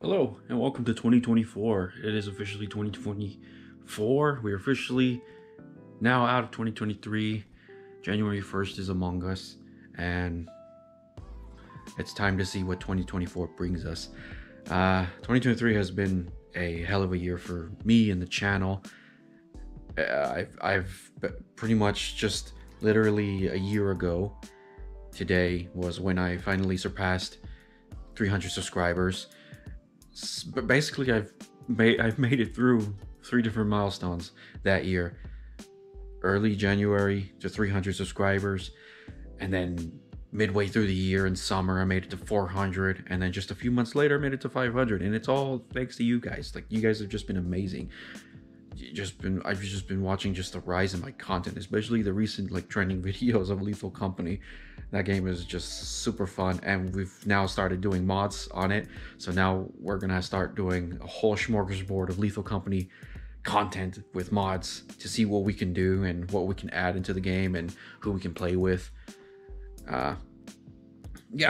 Hello and welcome to 2024. It is officially 2024. We're officially now out of 2023. January 1st is among us, and it's time to see what 2024 brings us. 2023 has been a hell of a year for me and the channel. I've pretty much just literally a year ago today was when I finally surpassed 300 subscribers. But basically, I've made it through three different milestones that year. Early January to 300 subscribers, and then midway through the year in summer I made it to 400, and then just a few months later I made it to 500. And it's all thanks to you guys. Like, you guys have just been amazing. I've just been watching just the rise in my content, especially the recent like trending videos of Lethal Company. That game is just super fun, and we've now started doing mods on it. So now we're gonna start doing a whole smorgasbord of Lethal Company content with mods to see what we can do and what we can add into the game and who we can play with. Yeah,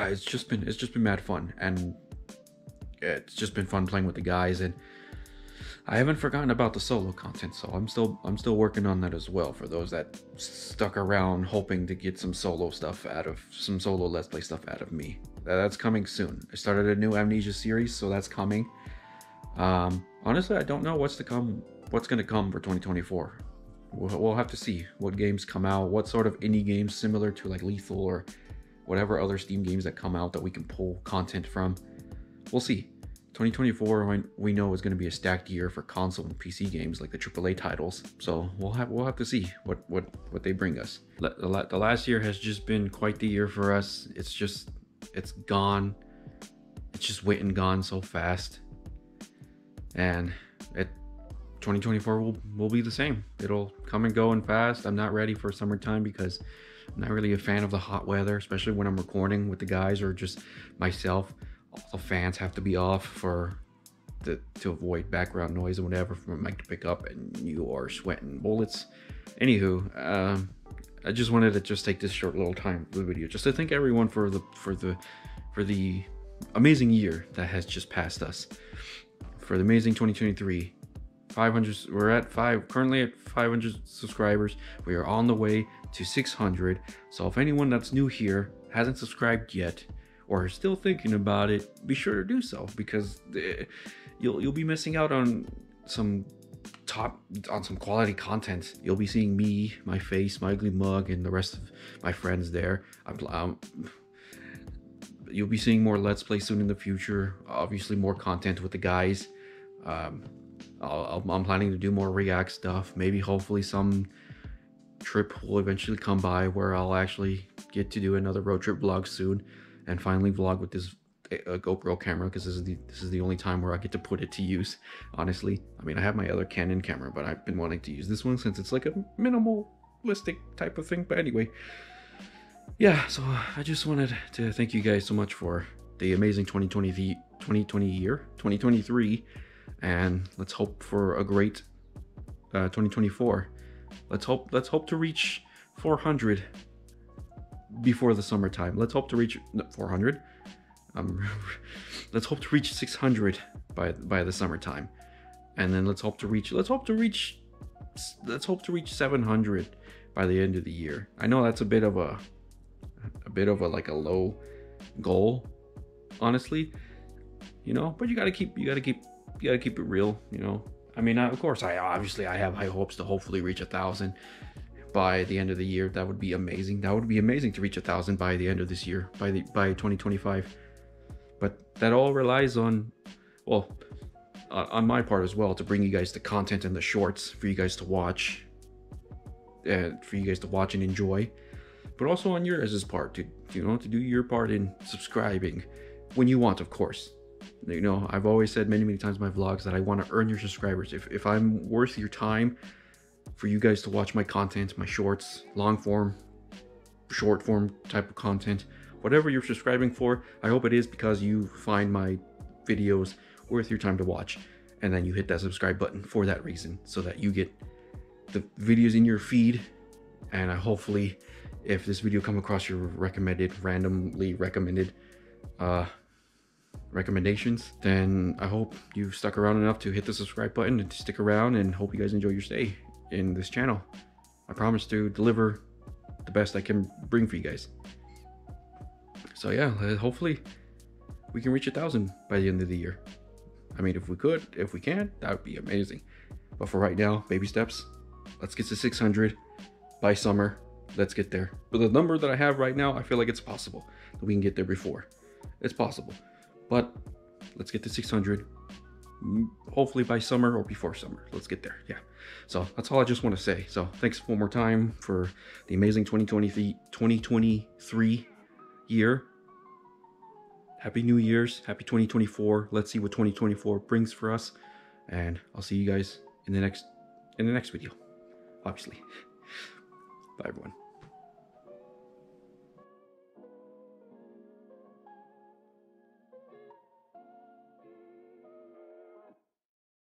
it's just been mad fun, and it's just been fun playing with the guys. And I haven't forgotten about the solo content, so I'm still working on that as well for those that stuck around hoping to get some solo stuff out of let's play stuff out of me. That's coming soon. I started a new Amnesia series, so that's coming. Honestly, I don't know what's gonna come for 2024. We'll have to see what games come out, what sort of indie games similar to like Lethal or whatever other Steam games that come out that we can pull content from. We'll see. 2024, we know, is going to be a stacked year for console and PC games, like the AAA titles. So we'll have to see what they bring us. The last year has just been quite the year for us. It's gone. It's just went and gone so fast. And 2024 will be the same. It'll come and go and fast. I'm not ready for summertime because I'm not really a fan of the hot weather, especially when I'm recording with the guys or just myself. All the fans have to be off to avoid background noise and whatever from a mic to pick up, and you are sweating bullets. Anywho, I just wanted to take this short little time for the video just to thank everyone for the amazing year that has just passed us, for the amazing 2023. 500, we're at currently at 500 subscribers. We are on the way to 600. So if anyone that's new here, hasn't subscribed yet, or are still thinking about it, be sure to do so, because you'll be missing out on some quality content. You'll be seeing me, my face, my ugly mug, and the rest of my friends there. You'll be seeing more Let's Play soon in the future. Obviously, more content with the guys. I'm planning to do more React stuff. Maybe, hopefully, some trip will eventually come by where I'll actually get to do another road trip vlog soon. And finally vlog with this GoPro camera, because this is the only time where I get to put it to use. Honestly, I mean, I have my other Canon camera, but I've been wanting to use this one since it's like a minimalistic type of thing. But anyway, yeah. So I just wanted to thank you guys so much for the amazing 2023, and let's hope for a great 2024. Let's hope to reach 400. Before the summertime. Let's hope to reach 400. Let's hope to reach 600 by the summertime, and then let's hope to reach 700 by the end of the year. I know that's a bit of a like a low goal, honestly, you know. But you gotta keep it real, you know. I mean, of course, I have high hopes to hopefully reach 1,000. By the end of the year. That would be amazing. That would be amazing to reach 1,000 by the end of this year, by 2025. But that all relies on my part as well, to bring you guys the content and the shorts for you guys to watch, and enjoy. But also on your guys' part, to do your part in subscribing when you want, of course. You know, I've always said many times in my vlogs that I want to earn your subscribers. If I'm worth your time, for you guys to watch my content, my shorts, long form, short form type of content, whatever you're subscribing for, I hope it is because you find my videos worth your time to watch, and then you hit that subscribe button for that reason, so that you get the videos in your feed. And I hopefully, if this video come across your recommended, randomly recommended recommendations, then I hope you've stuck around enough to hit the subscribe button and to stick around, and hope you guys enjoy your stay in this channel. I promise to deliver the best I can bring for you guys. So yeah, hopefully we can reach 1,000 by the end of the year. I mean, if we could, if we can, that would be amazing. But for right now, baby steps. Let's get to 600 by summer. Let's get there. But the number that I have right now, I feel like it's possible that we can get there before. It's possible. But let's get to 600, hopefully by summer or before summer. Let's get there. Yeah. So that's all I just want to say. So thanks one more time for the amazing 2023 year. Happy New Year's. Happy 2024. Let's see what 2024 brings for us. And I'll see you guys in the next video, obviously. Bye, everyone.